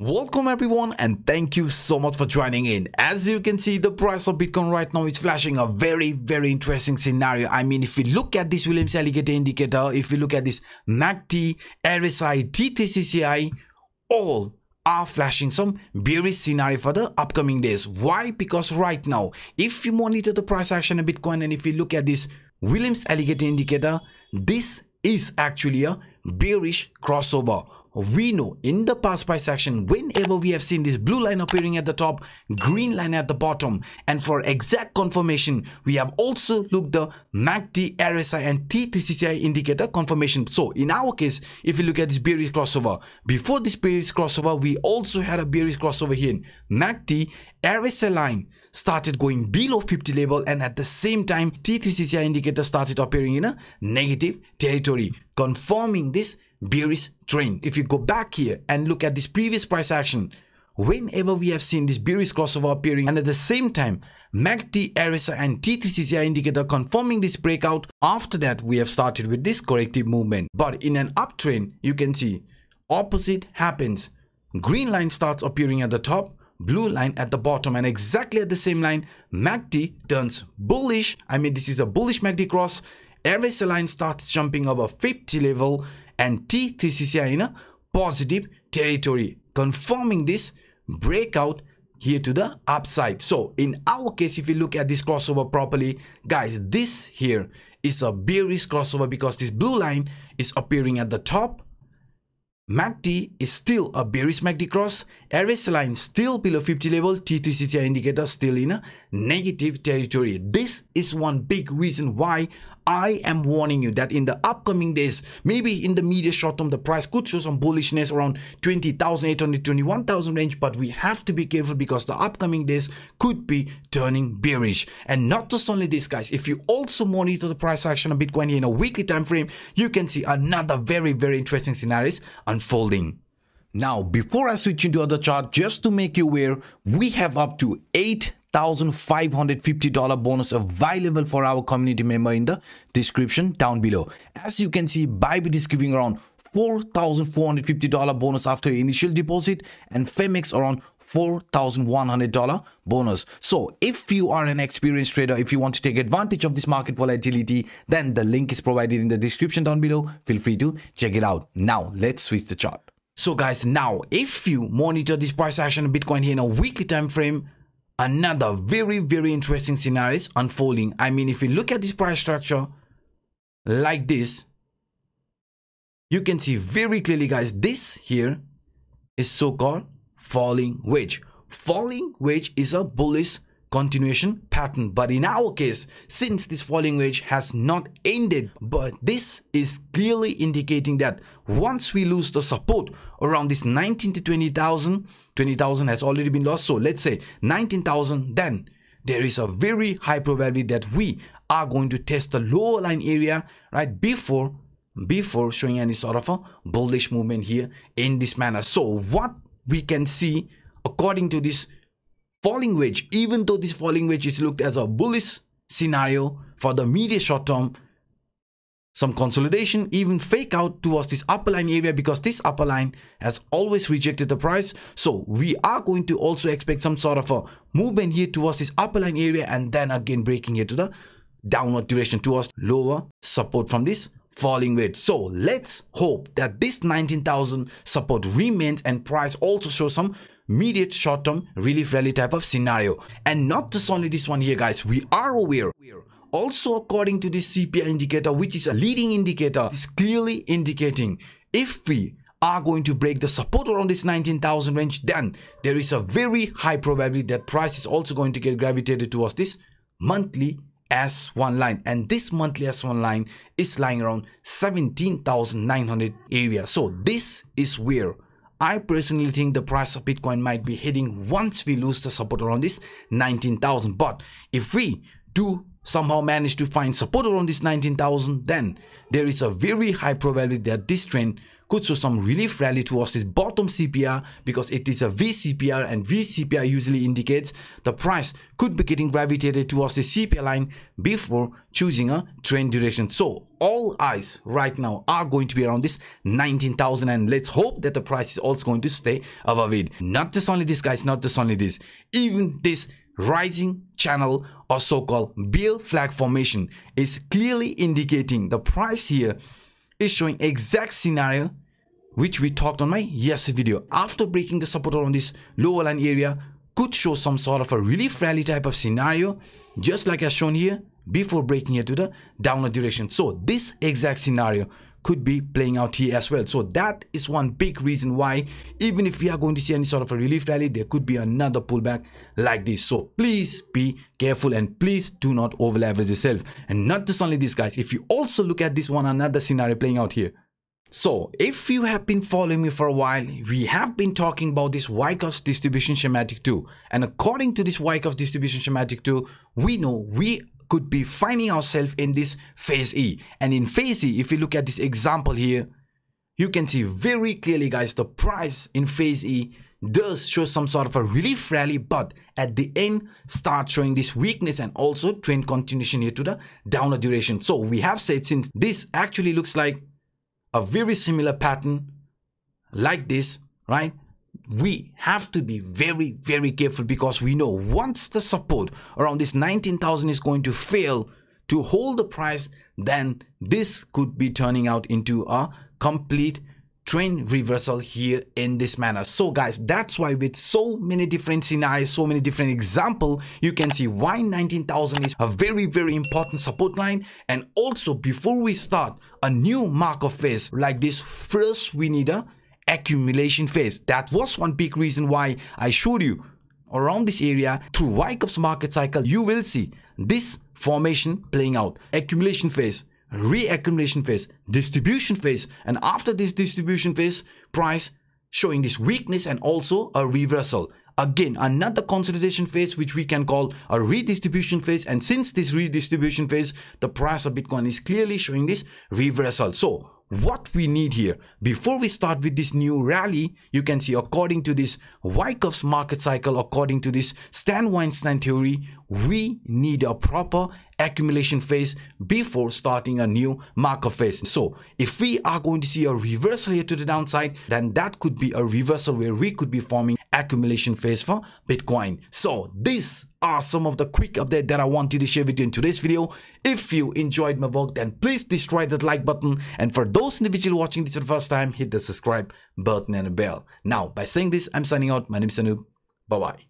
Welcome everyone, and thank you so much for joining in. As you can see, the price of Bitcoin right now is flashing a very interesting scenario. I mean, if we look at this Williams Alligator Indicator, if we look at this MACD, RSI, TTCCI, all are flashing some bearish scenario for the upcoming days. Why? Because right now, if you monitor the price action of Bitcoin and if you look at this Williams Alligator Indicator, this is actually a bearish crossover. We know in the past price action, whenever we have seen this blue line appearing at the top, green line at the bottom, and for exact confirmation, we have also looked the MACD, RSI, and T3CCI indicator confirmation. So in our case, if you look at this bearish crossover, before this bearish crossover, we also had a bearish crossover here in MACD, RSI line started going below 50 level, and at the same time, T3CCI indicator started appearing in a negative territory, confirming this bearish trend. If you go back here and look at this previous price action, whenever we have seen this bearish crossover appearing and at the same time MACD, RSI, and T3CCI indicator confirming this breakout, after that we have started with this corrective movement. But in an uptrend, you can see opposite happens. Green line starts appearing at the top, blue line at the bottom, and exactly at the same line MACD turns bullish. I mean, this is a bullish MACD cross. RSI line starts jumping over 50 level and T3CCI in a positive territory, confirming this breakout here to the upside. So in our case, if you look at this crossover properly, guys, this here is a bearish crossover because this blue line is appearing at the top. MACD is still a bearish MACD cross, RSI line still below 50 level, T3CCI indicator still in a negative territory. This is one big reason why I am warning you that in the upcoming days, maybe in the medium short term, the price could show some bullishness around 20,800, 21,000 range, but we have to be careful because the upcoming days could be turning bearish. And not just only this, guys, if you also monitor the price action of Bitcoin in a weekly time frame, you can see another very interesting scenarios unfolding. Now, before I switch into other chart, just to make you aware, we have up to $8,550 bonus available for our community member in the description down below. As you can see, Bybit is giving around $4,450 bonus after your initial deposit, and Phemex around $4,100 bonus. So if you are an experienced trader, if you want to take advantage of this market volatility, then the link is provided in the description down below. Feel free to check it out. Now let's switch the chart. So guys, now if you monitor this price action of Bitcoin here in a weekly time frame, another very interesting scenario is unfolding. I mean, if you look at this price structure like this, you can see very clearly, guys, this here is so-called falling wedge. Falling wedge is a bullish continuation pattern, but in our case, since this falling wedge has not ended, but this is clearly indicating that once we lose the support around this 19 to 20,000, 20,000 has already been lost. So let's say 19,000, then there is a very high probability that we are going to test the lower line area right before showing any sort of a bullish movement here in this manner. So what we can see according to this falling wedge, even though this falling wedge is looked as a bullish scenario for the immediate short term, some consolidation, even fake out towards this upper line area, because this upper line has always rejected the price. So we are going to also expect some sort of a movement here towards this upper line area, and then again breaking here to the downward direction towards lower support from this falling wedge. So let's hope that this 19,000 support remains and price also shows some immediate short-term relief rally type of scenario. And not just only this one here, guys, we are aware also according to this CPI indicator, which is a leading indicator, is clearly indicating if we are going to break the support around this 19,000 range, then there is a very high probability that price is also going to get gravitated towards this monthly S1 line, and this monthly S1 line is lying around 17,900 area. So this is where I personally think the price of Bitcoin might be heading once we lose the support around this 19,000. But if we do somehow manage to find support around this 19,000, then there is a very high probability that this trend could show some relief rally towards this bottom CPR, because it is a VCPR, and VCPR usually indicates the price could be getting gravitated towards the CPI line before choosing a trend duration. So all eyes right now are going to be around this 19,000, and let's hope that the price is also going to stay above it. Not just only this, guys, not just only this, even this rising channel or so-called bear flag formation is clearly indicating the price here is showing exact scenario which we talked on my yesterday video. After breaking the support on this lower line area, could show some sort of a relief rally type of scenario, just like as shown here, before breaking it to the downward direction. So this exact scenario could be playing out here as well. So that is one big reason why, even if we are going to see any sort of a relief rally, there could be another pullback like this. So please be careful and please do not over leverage yourself. And not just only this, guys, if you also look at this one another scenario playing out here. So if you have been following me for a while, we have been talking about this Wyckoff distribution schematic 2, and according to this Wyckoff distribution schematic 2, we know we could be finding ourselves in this phase E. And in phase E, if you look at this example here, you can see very clearly, guys, the price in phase E does show some sort of a relief rally, but at the end start showing this weakness and also trend continuation here to the downward duration. So we have said, since this actually looks like a very similar pattern like this, right, we have to be very, very careful, because we know once the support around this 19,000 is going to fail to hold the price, then this could be turning out into a complete trend reversal here in this manner. So guys, that's why with so many different scenarios, so many different examples, you can see why 19,000 is a very, very important support line. And also, before we start a new market phase like this, first we need a accumulation phase. That was one big reason why I showed you around this area through Wyckoff's market cycle. You will see this formation playing out: accumulation phase, reaccumulation phase, distribution phase, and after this distribution phase, price showing this weakness and also a reversal. Again, another consolidation phase, which we can call a redistribution phase. And since this redistribution phase, the price of Bitcoin is clearly showing this reversal. So what we need here, before we start with this new rally, you can see according to this Wyckoff's market cycle, according to this Stan Weinstein theory, we need a proper accumulation phase before starting a new market phase. So if we are going to see a reversal here to the downside, then that could be a reversal where we could be forming accumulation phase for Bitcoin. So these are some of the quick updates that I wanted to share with you in today's video. If you enjoyed my work, then please destroy that like button, and for those individuals watching this for the first time, hit the subscribe button and the bell. Now, by saying this, I'm signing out. My name is Anup. Bye bye.